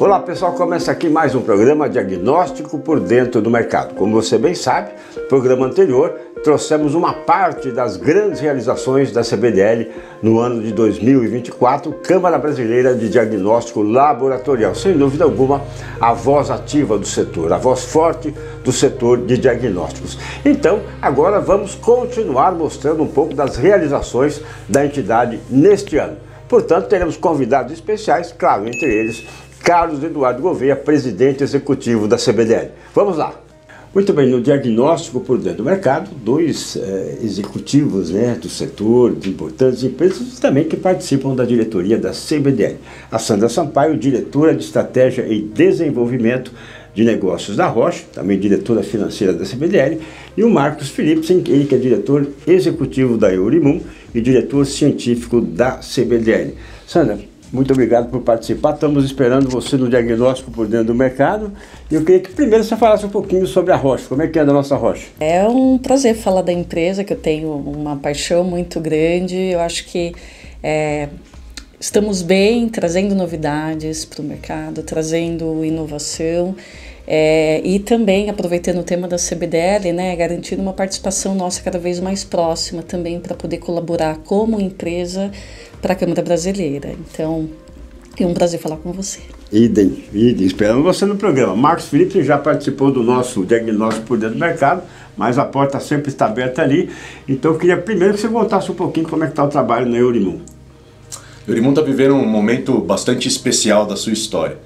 Olá pessoal, começa aqui mais um programa Diagnóstico por Dentro do Mercado. Como você bem sabe, no programa anterior trouxemos uma parte das grandes realizações da CBDL no ano de 2024, Câmara Brasileira de Diagnóstico Laboratorial. Sem dúvida alguma, a voz ativa do setor, a voz forte do setor de diagnósticos. Então, agora vamos continuar mostrando um pouco das realizações da entidade neste ano. Portanto, teremos convidados especiais, claro, entre eles Carlos Eduardo Gouveia, presidente executivo da CBDL. Vamos lá. Muito bem, no Diagnóstico por Dentro do Mercado, dois executivos do setor, de importantes empresas também que participam da diretoria da CBDL. A Sandra Sampaio, diretora de Estratégia e Desenvolvimento de Negócios da Roche, também diretora financeira da CBDL, e o Marcos Felipe, ele que é diretor executivo da Eurimum e diretor científico da CBDL. Sandra, muito obrigado por participar, estamos esperando você no Diagnóstico por Dentro do Mercado. E eu queria que primeiro você falasse um pouquinho sobre a Roche, como é que anda a nossa Roche? É um prazer falar da empresa, que eu tenho uma paixão muito grande. Eu acho que estamos bem, trazendo novidades para o mercado, trazendo inovação e também aproveitando o tema da CBDL, garantindo uma participação nossa cada vez mais próxima também para poder colaborar como empresa para a Câmara Brasileira. Então, é um prazer falar com você. Idem, esperamos você no programa. Marcos Felipe já participou do nosso Diagnóstico por Dentro do Mercado, mas a porta sempre está aberta ali. Então, eu queria primeiro que você contasse um pouquinho como é que está o trabalho na Eurimum. Eurimum está vivendo um momento bastante especial da sua história,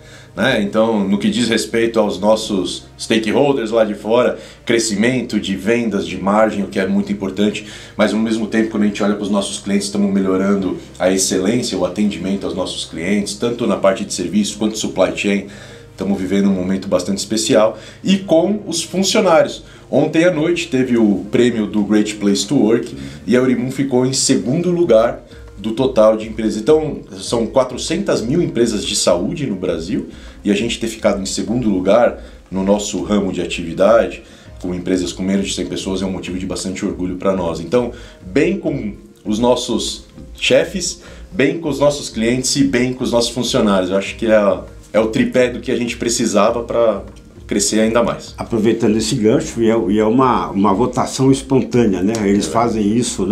Então, no que diz respeito aos nossos stakeholders lá de fora, crescimento de vendas, de margem, o que é muito importante, mas ao mesmo tempo, quando a gente olha para os nossos clientes, estamos melhorando a excelência, o atendimento aos nossos clientes, tanto na parte de serviço quanto supply chain. Estamos vivendo um momento bastante especial e com os funcionários. Ontem à noite teve o prêmio do Great Place to Work e a Eurimum ficou em segundo lugar do total de empresas. Então, são 400 mil empresas de saúde no Brasil e a gente ter ficado em segundo lugar no nosso ramo de atividade, com empresas com menos de 100 pessoas, é um motivo de bastante orgulho para nós. Então, bem com os nossos chefes, bem com os nossos clientes e bem com os nossos funcionários. Eu acho que é o tripé do que a gente precisava para crescer ainda mais. Aproveitando esse gancho, e é uma votação espontânea, Eles fazem isso,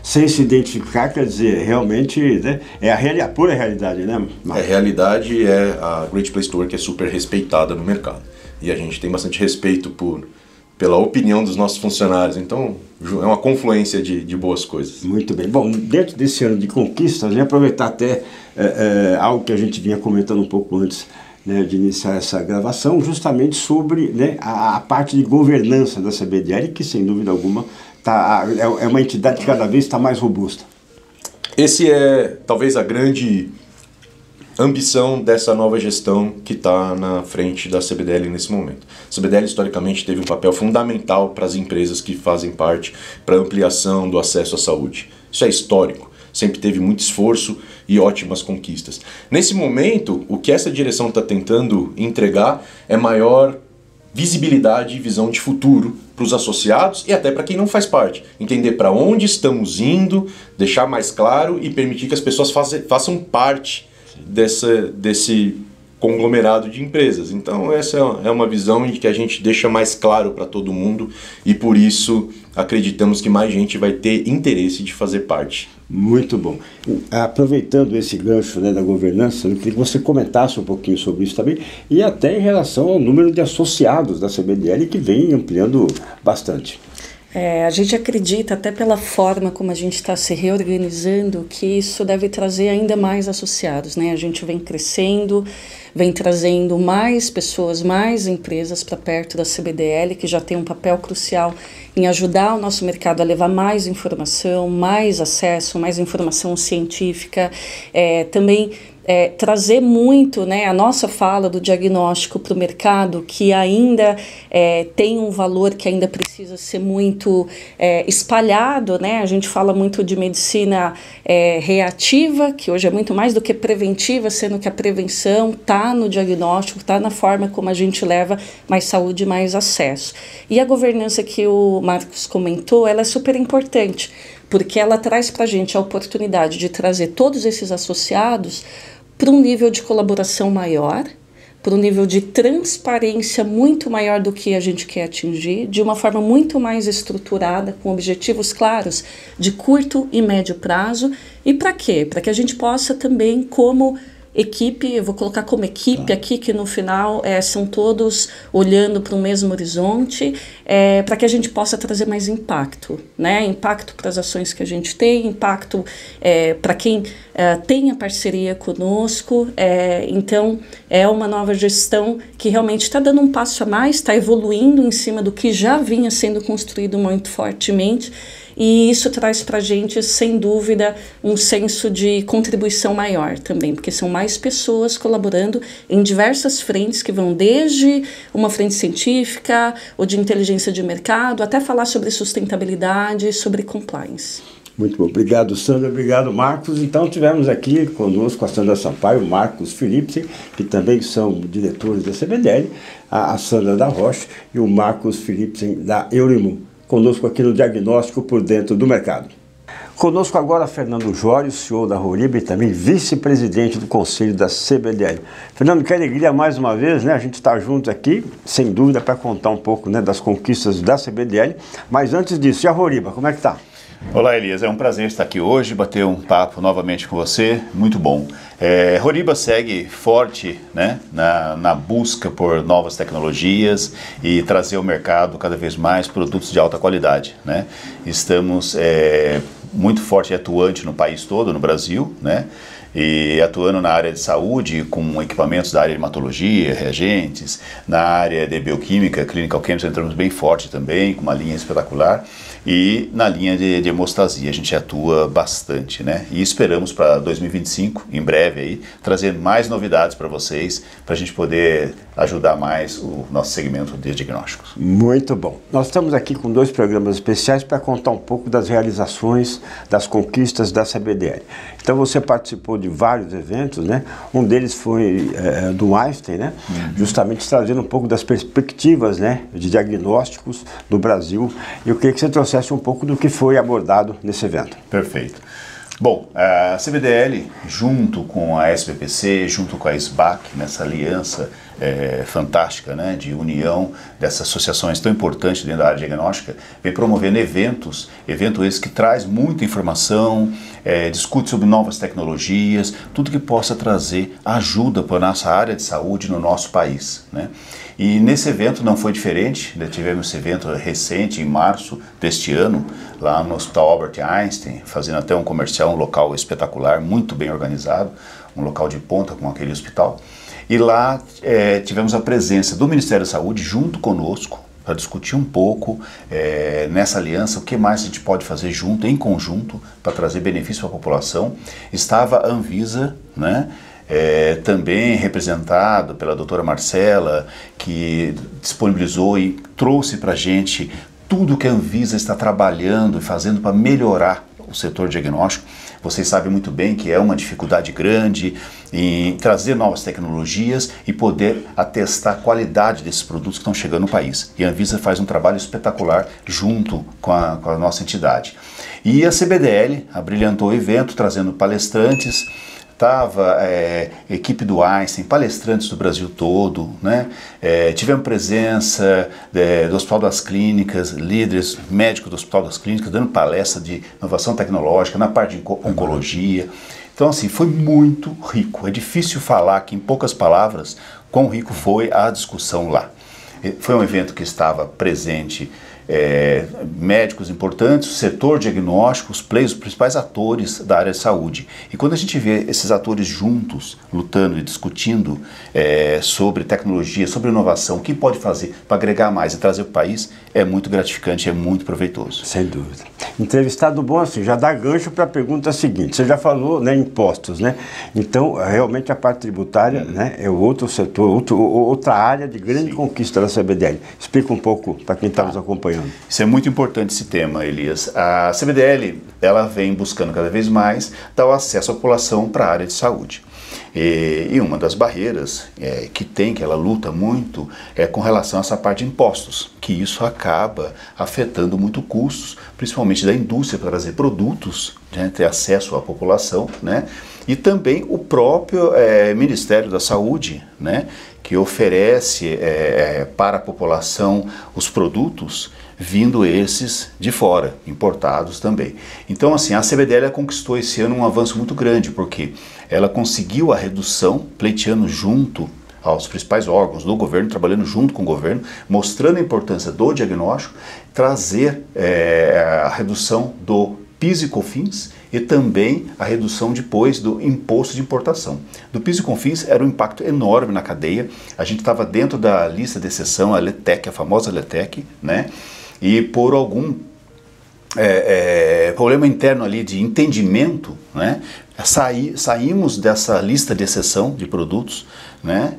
sem se identificar, quer dizer, realmente, é a pura realidade, Marcos? É a realidade, a Great Place to Work é super respeitada no mercado. E a gente tem bastante respeito pela opinião dos nossos funcionários, então é uma confluência de boas coisas. Muito bem. Bom, dentro desse ano de conquistas, aproveitar até algo que a gente vinha comentando um pouco antes de iniciar essa gravação, justamente sobre a parte de governança da CBDL, que sem dúvida alguma é uma entidade que cada vez está mais robusta. Esse é talvez a grande ambição dessa nova gestão que está na frente da CBDL nesse momento. A CBDL historicamente teve um papel fundamental para as empresas que fazem parte, para a ampliação do acesso à saúde. Isso é histórico. Sempre teve muito esforço e ótimas conquistas. Nesse momento, o que essa direção está tentando entregar é maior visibilidade e visão de futuro para os associados e até para quem não faz parte. Entender para onde estamos indo, deixar mais claro e permitir que as pessoas façam parte desse conglomerado de empresas. Então essa é uma visão em que a gente deixa mais claro para todo mundo e por isso acreditamos que mais gente vai ter interesse de fazer parte. Muito bom. Aproveitando esse gancho da governança, eu queria que você comentasse um pouquinho sobre isso também e até em relação ao número de associados da CBDL que vem ampliando bastante. A gente acredita, até pela forma como a gente está se reorganizando, que isso deve trazer ainda mais associados, A gente vem crescendo, vem trazendo mais pessoas, mais empresas para perto da CBDL, que já tem um papel crucial em ajudar o nosso mercado a levar mais informação, mais acesso, mais informação científica, também trazer muito a nossa fala do diagnóstico para o mercado, que ainda tem um valor que ainda precisa ser muito espalhado, A gente fala muito de medicina reativa, que hoje é muito mais do que preventiva, sendo que a prevenção está no diagnóstico, está na forma como a gente leva mais saúde, mais acesso. E a governança que o Marcos comentou, ela é super importante, porque ela traz para a gente a oportunidade de trazer todos esses associados para um nível de colaboração maior, por um nível de transparência muito maior do que a gente quer atingir, de uma forma muito mais estruturada, com objetivos claros de curto e médio prazo. E para quê? Para que a gente possa também, como equipe, eu vou colocar como equipe aqui, que no final são todos olhando para o mesmo horizonte, para que a gente possa trazer mais impacto, né? Impacto para as ações que a gente tem, impacto para quem tem a parceria conosco. Então, é uma nova gestão que realmente está dando um passo a mais, está evoluindo em cima do que já vinha sendo construído muito fortemente. E isso traz para a gente, sem dúvida, um senso de contribuição maior também, porque são mais pessoas colaborando em diversas frentes que vão desde uma frente científica ou de inteligência de mercado, até falar sobre sustentabilidade, sobre compliance. Muito bom. Obrigado, Sandra. Obrigado, Marcos. Então, tivemos aqui conosco a Sandra Sampaio, Marcos Felipe, que também são diretores da CBDL, a Sandra da Rocha e o Marcos Felipe da Eurimum, conosco aqui no Diagnóstico por Dentro do Mercado. Conosco agora Fernando Jorge, CEO da Horiba e também vice-presidente do Conselho da CBDL. Fernando, que alegria mais uma vez, né? A gente está junto aqui, sem dúvida, para contar um pouco, né, das conquistas da CBDL. Mas antes disso, e a Horiba, como é que está? Olá, Elias, é um prazer estar aqui hoje, bater um papo novamente com você, muito bom. Horiba segue forte, né, na busca por novas tecnologias e trazer ao mercado cada vez mais produtos de alta qualidade, né? Estamos muito forte e atuante no país todo, no Brasil, né? E atuando na área de saúde com equipamentos da área de hematologia, reagentes, na área de bioquímica, clinical chemistry, entramos bem forte também, com uma linha espetacular, e na linha de hemostasia a gente atua bastante, né? E esperamos para 2025, em breve aí, trazer mais novidades para vocês, para a gente poder ajudar mais o nosso segmento de diagnósticos. Muito bom. Nós estamos aqui com dois programas especiais para contar um pouco das realizações, das conquistas da CBDL. Então você participou de vários eventos, né? Um deles foi do Einstein, né? Justamente trazendo um pouco das perspectivas, né, de diagnósticos do Brasil. Eu queria que você trouxesse um pouco do que foi abordado nesse evento. Perfeito. Bom, a CBDL, junto com a SBPC, junto com a SBAC, nessa aliança fantástica, né, de união dessas associações tão importantes dentro da área de diagnóstica, vem promovendo eventos esse que traz muita informação, discute sobre novas tecnologias, tudo que possa trazer ajuda para a nossa área de saúde no nosso país, né? E nesse evento não foi diferente, né? Tivemos esse evento recente, em março deste ano, lá no Hospital Albert Einstein, fazendo até um comercial, um local espetacular, muito bem organizado, um local de ponta com aquele hospital. E lá tivemos a presença do Ministério da Saúde junto conosco, para discutir um pouco nessa aliança, o que mais a gente pode fazer junto, em conjunto, para trazer benefício para a população. Estava a Anvisa, né? Também representado pela doutora Marcela, que disponibilizou e trouxe para a gente tudo que a Anvisa está trabalhando e fazendo para melhorar o setor diagnóstico. Vocês sabem muito bem que é uma dificuldade grande em trazer novas tecnologias e poder atestar a qualidade desses produtos que estão chegando no país. E a Anvisa faz um trabalho espetacular junto com a nossa entidade. E a CBDL abrilhantou o evento, trazendo palestrantes. Estava equipe do Einstein, palestrantes do Brasil todo, né? Tivemos presença do Hospital das Clínicas, líderes médicos do Hospital das Clínicas, dando palestra de inovação tecnológica na parte de oncologia. Então, assim, foi muito rico. É difícil falar aqui, em poucas palavras, quão rico foi a discussão lá. Foi um evento que estava presente médicos importantes, setor diagnóstico, os players, os principais atores da área de saúde. E quando a gente vê esses atores juntos, lutando e discutindo sobre tecnologia, sobre inovação, o que pode fazer para agregar mais e trazer para o país, é muito gratificante, é muito proveitoso. Sem dúvida. Entrevistado bom assim, já dá gancho para a pergunta seguinte. Você já falou, né, impostos, né? Então, realmente a parte tributária, né, é outro setor, outra área de grande conquista da CBDL. Explica um pouco para quem está nos acompanhando. Isso é muito importante, esse tema, Elias. A CBDL, ela vem buscando cada vez mais dar o acesso à população para a área de saúde. E uma das barreiras que ela luta muito, é com relação a essa parte de impostos, que isso acaba afetando muito custos, principalmente da indústria para trazer produtos, né, ter acesso à população, né, e também o próprio Ministério da Saúde, né, que oferece para a população os produtos, vindo esses de fora, importados também. Então, assim, a CBDL conquistou esse ano um avanço muito grande, porque ela conseguiu a redução, pleiteando junto aos principais órgãos do governo, trabalhando junto com o governo, mostrando a importância do diagnóstico, trazer a redução do PIS e COFINS e também a redução depois do imposto de importação. Do PIS e COFINS era um impacto enorme na cadeia, a gente estava dentro da lista de exceção, a Letec, a famosa Letec, né? E por algum problema interno ali de entendimento, né, saímos dessa lista de exceção de produtos, né,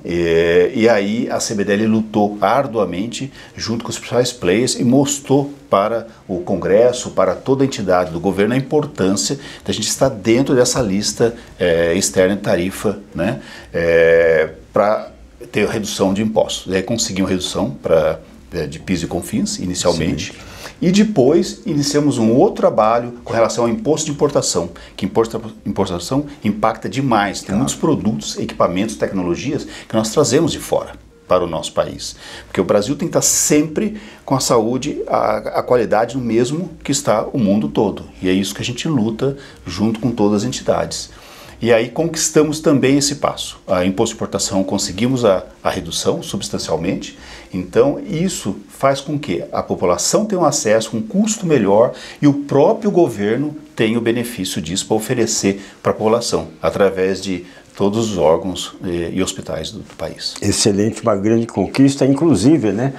e aí a CBDL lutou arduamente junto com os principais players e mostrou para o Congresso, para toda a entidade do governo, a importância da gente estar dentro dessa lista externa de tarifa, né, para ter redução de impostos. E aí conseguimos redução para de PIS e COFINS inicialmente. Sim. E depois iniciamos um outro trabalho com relação ao imposto de importação, que imposto de importação impacta demais. Tem muitos produtos, equipamentos, tecnologias que nós trazemos de fora para o nosso país. Porque o Brasil tem que estar sempre com a saúde, a qualidade no mesmo que está o mundo todo. E é isso que a gente luta junto com todas as entidades. E aí conquistamos também esse passo. A imposto de importação conseguimos a redução substancialmente, então isso faz com que a população tenha um acesso, um custo melhor e o próprio governo tenha o benefício disso para oferecer para a população, através de todos os órgãos e hospitais do país. Excelente, uma grande conquista, inclusive, né,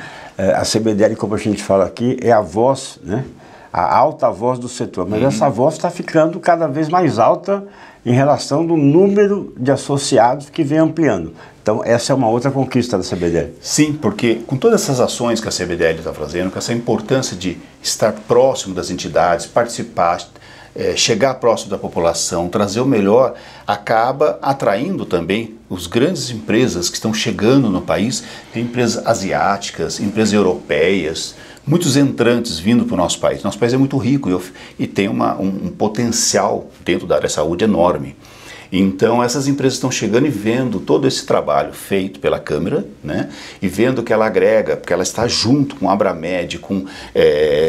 a CBDL, como a gente fala aqui, é a voz, né, a alta voz do setor, mas essa voz está ficando cada vez mais alta em relação do número de associados que vem ampliando. Então essa é uma outra conquista da CBDL. Sim, porque com todas essas ações que a CBDL está fazendo, com essa importância de estar próximo das entidades, participar, chegar próximo da população, trazer o melhor, acaba atraindo também as grandes empresas que estão chegando no país, tem empresas asiáticas, empresas europeias, muitos entrantes vindo para o nosso país. Nosso país é muito rico e tem um potencial dentro da área de saúde enorme. Então essas empresas estão chegando e vendo todo esse trabalho feito pela Câmara, né, e vendo que ela agrega, porque ela está junto com a Abramed, com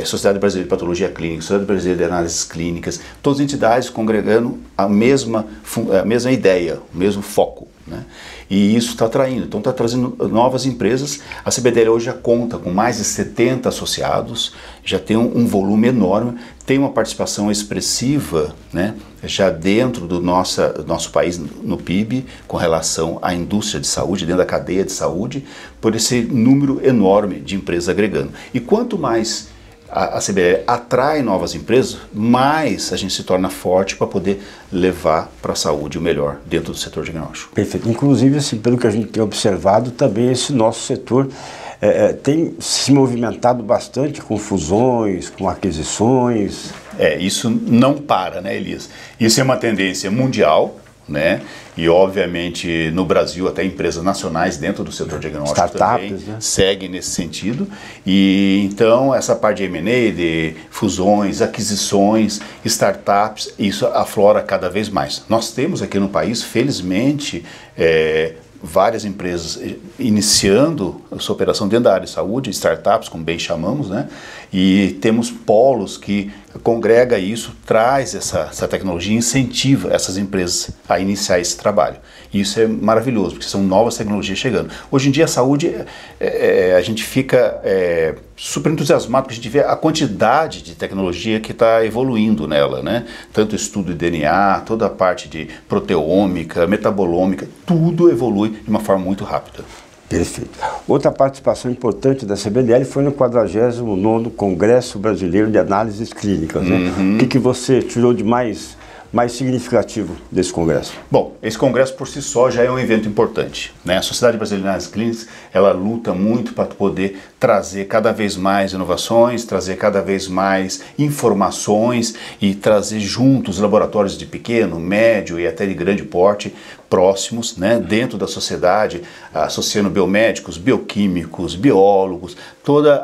Sociedade Brasileira de Patologia Clínica, Sociedade Brasileira de Análises Clínicas, todas as entidades congregando a mesma ideia, o mesmo foco, né? E isso está atraindo, então está trazendo novas empresas. A CBDL hoje já conta com mais de 70 associados, já tem um volume enorme, tem uma participação expressiva, né, já dentro do nosso país, no PIB, com relação à indústria de saúde, dentro da cadeia de saúde, por esse número enorme de empresas agregando. E quanto mais a CBDL atrai novas empresas, mais a gente se torna forte para poder levar para a saúde o melhor dentro do setor diagnóstico. Perfeito. Inclusive, assim, pelo que a gente tem observado, também esse nosso setor tem se movimentado bastante com fusões, com aquisições. Isso não para, né, Elias? Isso é uma tendência mundial, né? E obviamente no Brasil até empresas nacionais dentro do setor diagnóstico startups, também, né, seguem nesse sentido. E então essa parte de M&A, de fusões, aquisições, startups, isso aflora cada vez mais. Nós temos aqui no país, felizmente, várias empresas iniciando a sua operação dentro da área de saúde, startups, como bem chamamos, né? E temos polos que congrega isso, traz essa tecnologia, incentiva essas empresas a iniciar esse trabalho. E isso é maravilhoso, porque são novas tecnologias chegando. Hoje em dia a saúde, a gente fica super entusiasmado, porque a gente vê a quantidade de tecnologia que está evoluindo nela, né? Tanto estudo de DNA, toda a parte de proteômica, metabolômica, tudo evolui de uma forma muito rápida. Perfeito. Outra participação importante da CBDL foi no 49º Congresso Brasileiro de Análises Clínicas, né? O que você tirou de mais mais significativo desse congresso? Bom, esse congresso por si só já é um evento importante, né? A Sociedade Brasileira de Análises Clínicas, ela luta muito para poder trazer cada vez mais inovações, trazer cada vez mais informações e trazer juntos laboratórios de pequeno, médio e até de grande porte próximos, né, dentro da sociedade, associando biomédicos, bioquímicos, biólogos, todas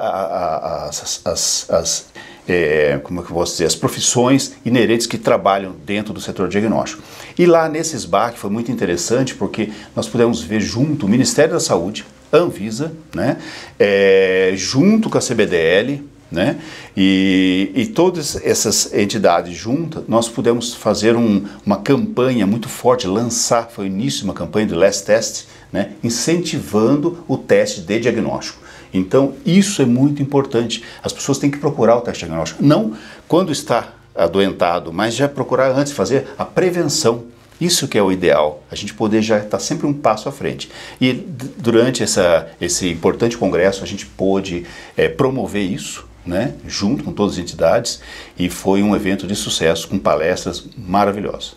como é que eu posso dizer, as profissões inerentes que trabalham dentro do setor diagnóstico. E lá nesse SBAC foi muito interessante porque nós pudemos ver junto o Ministério da Saúde, Anvisa, né, junto com a CBDL, né, e todas essas entidades juntas, nós pudemos fazer uma campanha muito forte, lançar, foi o início de uma campanha do Last Test, né, incentivando o teste de diagnóstico. Então, isso é muito importante. As pessoas têm que procurar o teste diagnóstico. Não quando está adoentado, mas já procurar antes, fazer a prevenção. Isso que é o ideal, a gente poder já estar sempre um passo à frente. E durante esse importante congresso, a gente pôde promover isso, né, junto com todas as entidades, e foi um evento de sucesso, com palestras maravilhosas.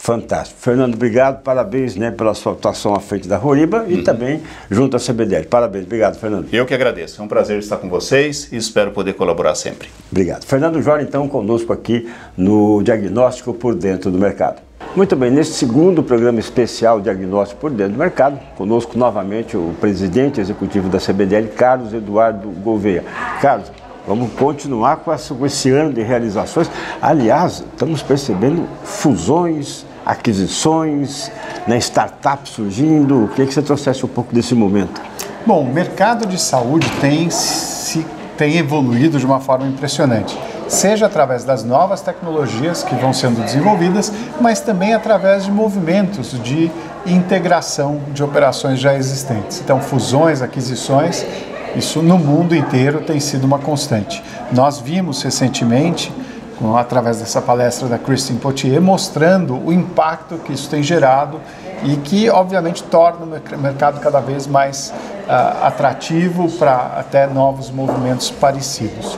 Fantástico. Fernando, obrigado, parabéns, né, pela sua atuação à frente da Horiba e também junto à CBDL. Parabéns, obrigado, Fernando. Eu que agradeço, é um prazer estar com vocês e espero poder colaborar sempre. Obrigado. Fernando Jorge, então, conosco aqui no Diagnóstico por Dentro do Mercado. Muito bem, neste segundo programa especial Diagnóstico por Dentro do Mercado, conosco novamente o presidente executivo da CBDL, Carlos Eduardo Gouveia. Carlos, vamos continuar com esse ano de realizações. Aliás, estamos percebendo fusões, aquisições, né, startups surgindo. Eu queria que você trouxesse um pouco desse momento. Bom, o mercado de saúde tem evoluído de uma forma impressionante, seja através das novas tecnologias que vão sendo desenvolvidas, mas também através de movimentos de integração de operações já existentes. Então, fusões, aquisições, isso no mundo inteiro tem sido uma constante. Nós vimos recentemente, através dessa palestra da Christine Potier, mostrando o impacto que isso tem gerado e que, obviamente, torna o mercado cada vez mais atrativo para até novos movimentos parecidos.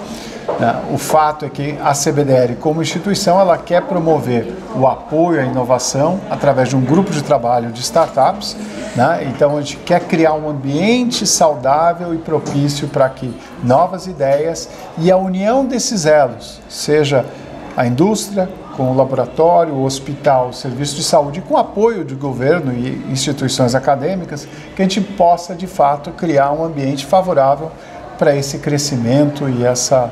O fato é que a CBDL, como instituição, ela quer promover o apoio à inovação através de um grupo de trabalho de startups, né? Então, a gente quer criar um ambiente saudável e propício para que novas ideias e a união desses elos, seja a indústria com o laboratório, o hospital, o serviço de saúde, com apoio de governo e instituições acadêmicas, que a gente possa, de fato, criar um ambiente favorável para esse crescimento e essa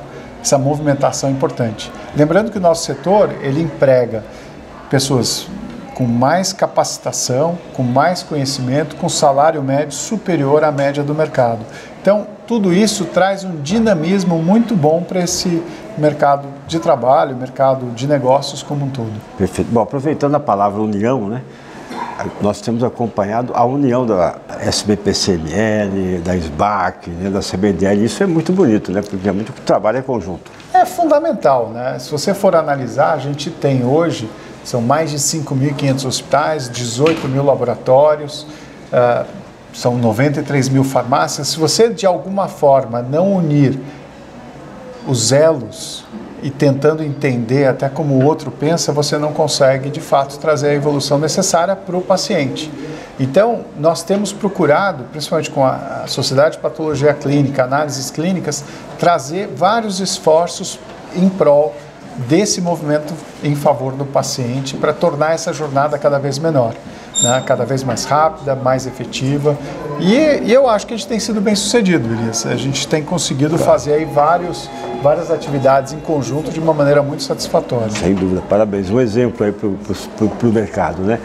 movimentação importante. Lembrando que o nosso setor, ele emprega pessoas com mais capacitação, com mais conhecimento, com salário médio superior à média do mercado. Então, tudo isso traz um dinamismo muito bom para esse mercado de trabalho, mercado de negócios como um todo. Perfeito. Bom, aproveitando a palavra união, né? Nós temos acompanhado a união da SBPCML, da SBAC, né, da CBDL. Isso é muito bonito, né? Porque é muito que o trabalho é conjunto. É fundamental, né? Se você for analisar, a gente tem hoje, são mais de 5.500 hospitais, 18 mil laboratórios, são 93 mil farmácias. Se você, de alguma forma, não unir os elos e tentando entender até como o outro pensa, você não consegue, de fato, trazer a evolução necessária para o paciente. Então, nós temos procurado, principalmente com a Sociedade de Patologia Clínica, Análises Clínicas, trazer vários esforços em prol desse movimento em favor do paciente, para tornar essa jornada cada vez menor, né? Cada vez mais rápida, mais efetiva. E eu acho que a gente tem sido bem sucedido, Elias. A gente tem conseguido fazer aí várias atividades em conjunto de uma maneira muito satisfatória. Sem dúvida, parabéns. Um exemplo aí para o mercado, né?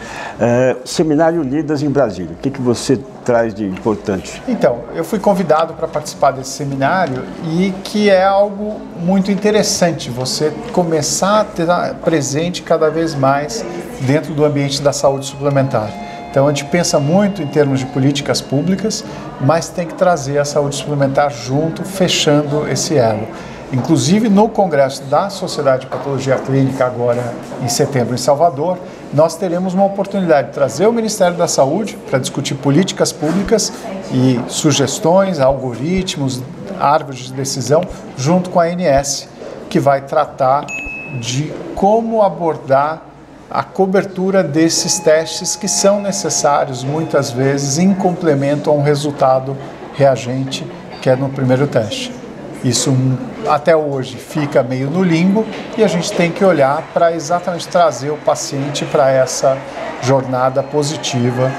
Seminário Unidas em Brasília, o que você traz de importante? Então, eu fui convidado para participar desse seminário e que é algo muito interessante, você começar a ter presente cada vez mais dentro do ambiente da saúde suplementar. Então, a gente pensa muito em termos de políticas públicas, mas tem que trazer a saúde suplementar junto, fechando esse elo. Inclusive, no Congresso da Sociedade de Patologia Clínica, agora em setembro, em Salvador, nós teremos uma oportunidade de trazer o Ministério da Saúde para discutir políticas públicas e sugestões, algoritmos, árvores de decisão, junto com a ANS, que vai tratar de como abordar a cobertura desses testes que são necessários muitas vezes em complemento a um resultado reagente que é no primeiro teste. Isso até hoje fica meio no limbo e a gente tem que olhar para exatamente trazer o paciente para essa jornada positiva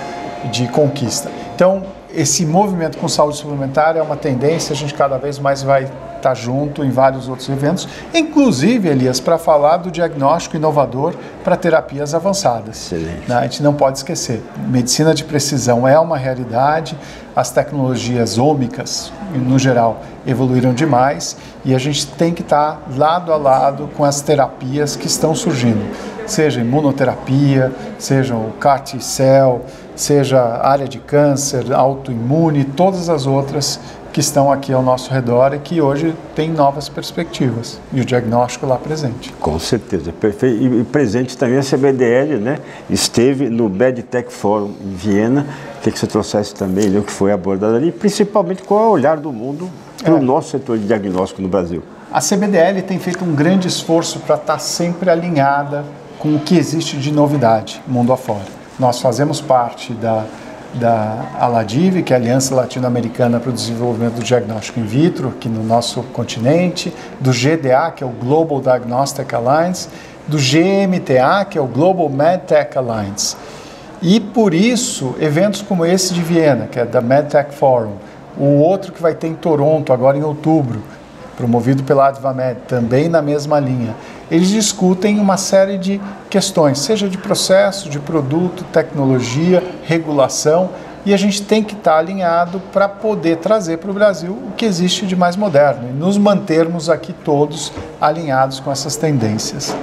de conquista. Então, esse movimento com saúde suplementar é uma tendência, a gente cada vez mais vai estar junto em vários outros eventos, inclusive, Elias, para falar do diagnóstico inovador para terapias avançadas. Excelente. A gente não pode esquecer, medicina de precisão é uma realidade, as tecnologias ômicas, no geral, evoluíram demais e a gente tem que estar lado a lado com as terapias que estão surgindo, seja imunoterapia, seja o CAR-T Cell, seja área de câncer, autoimune, todas as outras que estão aqui ao nosso redor e que hoje tem novas perspectivas e o diagnóstico lá presente. Com certeza, perfeito. E presente também a CBDL, né? Esteve no MedTech Forum em Viena, queria que você trouxesse também o que foi abordado ali, principalmente qual é o olhar do mundo para o nosso setor de diagnóstico no Brasil. A CBDL tem feito um grande esforço para estar sempre alinhada com o que existe de novidade mundo afora. Nós fazemos parte da Aladive, que é a Aliança Latino-Americana para o Desenvolvimento do Diagnóstico In Vitro, aqui no nosso continente, do GDA, que é o Global Diagnostic Alliance, do GMTA, que é o Global MedTech Alliance. E por isso, eventos como esse de Viena, que é da MedTech Forum, o outro que vai ter em Toronto, agora em outubro, promovido pela AdvaMed, também na mesma linha, eles discutem uma série de questões, seja de processo, de produto, tecnologia, regulação, e a gente tem que estar alinhado para poder trazer para o Brasil o que existe de mais moderno, e nos mantermos aqui todos alinhados com essas tendências.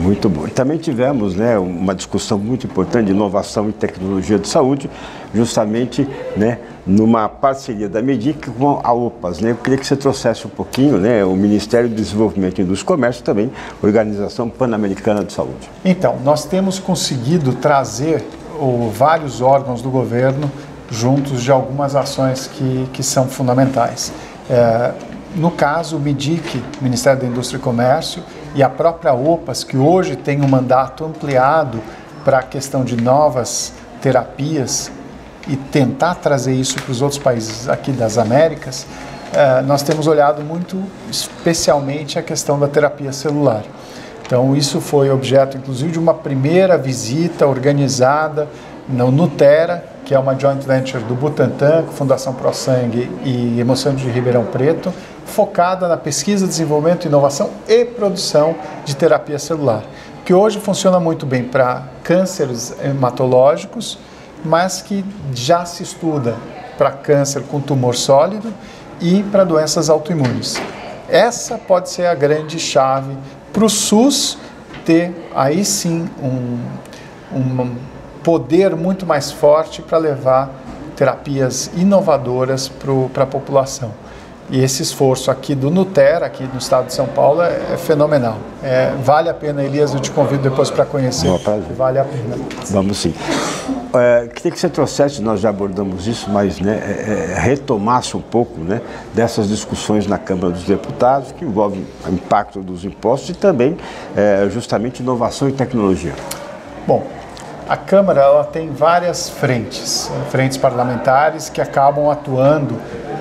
Muito bom. E também tivemos, né, uma discussão muito importante de inovação e tecnologia de saúde, justamente, né, numa parceria da MIDIC com a OPAS, né? Eu queria que você trouxesse um pouquinho, né, o Ministério do Desenvolvimento, Indústria e Comércio também, Organização Pan-Americana de Saúde. Então, nós temos conseguido trazer vários órgãos do governo juntos de algumas ações que são fundamentais. No caso, o MIDIC, Ministério da Indústria e Comércio, e a própria OPAS, que hoje tem um mandato ampliado para a questão de novas terapias e tentar trazer isso para os outros países aqui das Américas, nós temos olhado muito especialmente a questão da terapia celular. Então isso foi objeto inclusive de uma primeira visita organizada no Nutera, que é uma joint venture do Butantan, Fundação ProSangue e Hemocentro de Ribeirão Preto, focada na pesquisa, desenvolvimento, inovação e produção de terapia celular, que hoje funciona muito bem para cânceres hematológicos, mas que já se estuda para câncer com tumor sólido e para doenças autoimunes. Essa pode ser a grande chave para o SUS ter, aí sim, um poder muito mais forte para levar terapias inovadoras para a população. E esse esforço aqui do Nutera, aqui no estado de São Paulo, é fenomenal. Vale a pena, Elias, eu te convido depois para conhecer. Vale a pena. Vamos sim. Queria que você trouxesse, nós já abordamos isso, mas, né, retomasse um pouco, né, dessas discussões na Câmara dos Deputados, que envolvem o impacto dos impostos e também justamente inovação e tecnologia. Bom, a Câmara ela tem várias frentes parlamentares que acabam atuando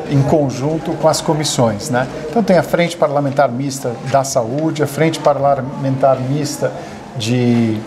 em conjunto com as comissões, né? Então tem a Frente Parlamentar Mista da Saúde, a Frente Parlamentar Mista de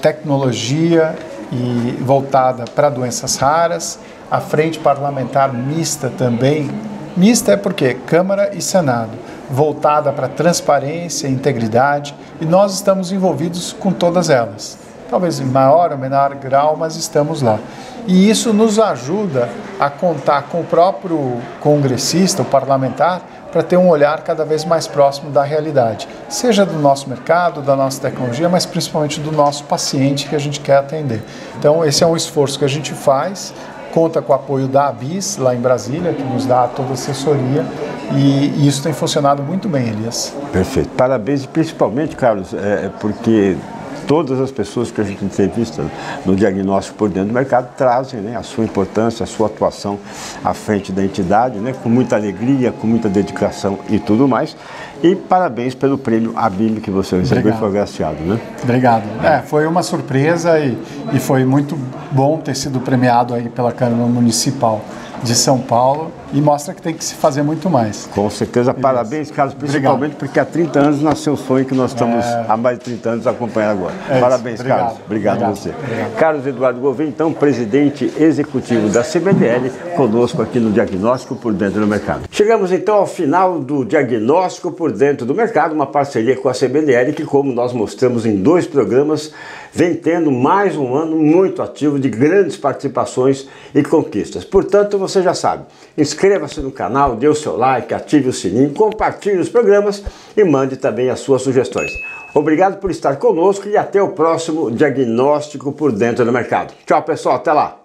Tecnologia e voltada para doenças raras, a Frente Parlamentar Mista também, mista é porque Câmara e Senado, voltada para transparência e integridade, e nós estamos envolvidos com todas elas, talvez em maior ou menor grau, mas estamos lá. E isso nos ajuda a contar com o próprio congressista, o parlamentar, para ter um olhar cada vez mais próximo da realidade, seja do nosso mercado, da nossa tecnologia, mas principalmente do nosso paciente que a gente quer atender. Então esse é um esforço que a gente faz, conta com o apoio da ABIS, lá em Brasília, que nos dá toda a assessoria, e isso tem funcionado muito bem, Elias. Perfeito. Parabéns, principalmente, Carlos, porque Todas as pessoas que a gente entrevista no diagnóstico por dentro do mercado trazem, né, a sua importância, a sua atuação à frente da entidade, né, com muita alegria, com muita dedicação e tudo mais. E parabéns pelo prêmio ABIM que você recebeu, foi agraciado, né? Obrigado. É, foi uma surpresa e foi muito bom ter sido premiado aí pela Câmara Municipal de São Paulo, e mostra que tem que se fazer muito mais. Com certeza, parabéns, Carlos, principalmente porque há 30 anos nasceu o sonho que nós estamos há mais de 30 anos acompanhando agora. Parabéns, Carlos. Obrigado a você. Carlos Eduardo Gouveia, então, presidente executivo da CBDL, conosco aqui no Diagnóstico por Dentro do Mercado. Chegamos então ao final do Diagnóstico por Dentro do Mercado, uma parceria com a CBDL que, como nós mostramos em 2 programas, vem tendo mais um ano muito ativo de grandes participações e conquistas. Portanto, você já sabe, inscreva-se no canal, dê o seu like, ative o sininho, compartilhe os programas e mande também as suas sugestões. Obrigado por estar conosco e até o próximo Diagnóstico por Dentro do Mercado. Tchau, pessoal, até lá!